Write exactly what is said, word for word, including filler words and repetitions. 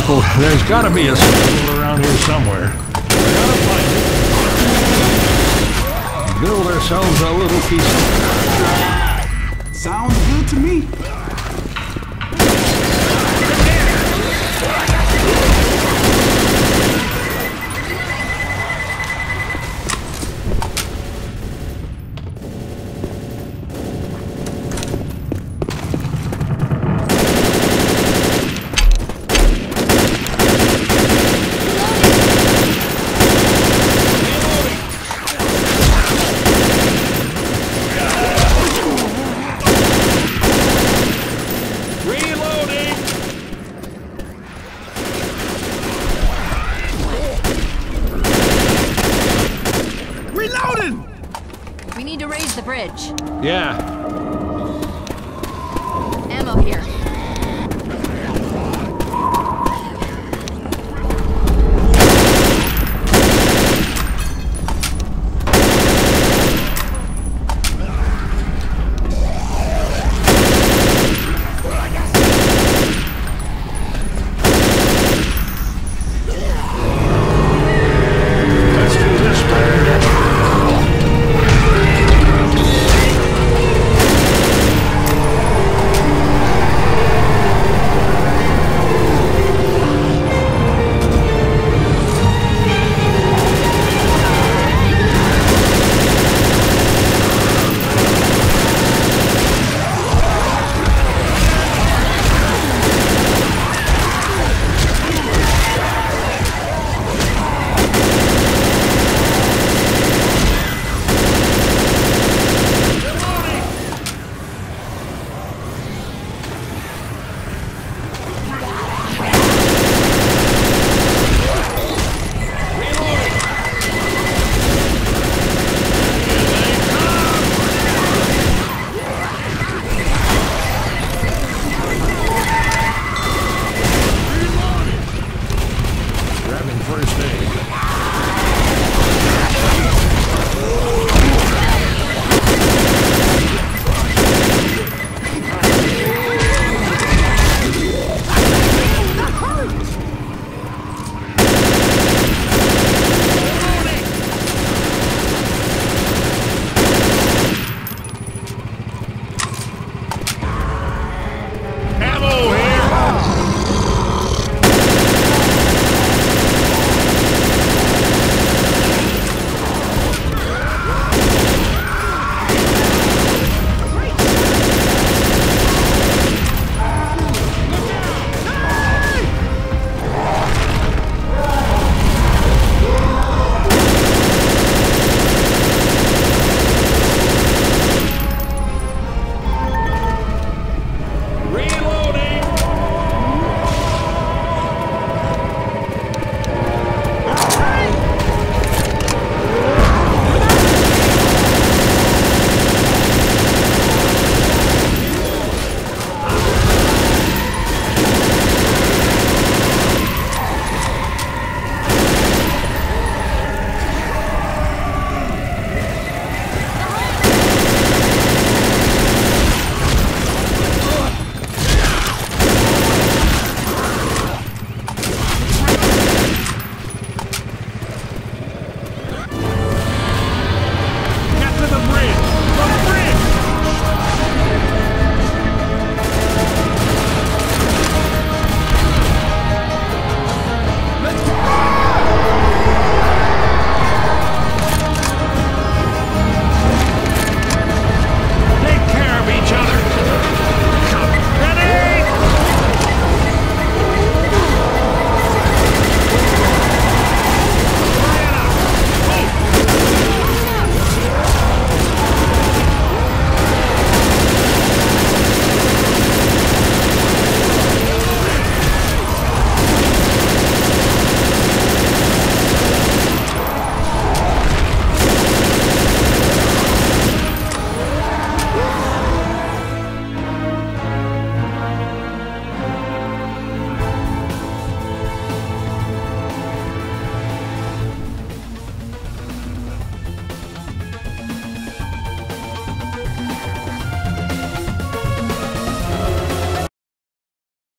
people. There's gotta be a school around here somewhere. Gotta find it. Build ourselves a little piece of... Sounds good to me. We need to raise the bridge. Yeah. Ammo here.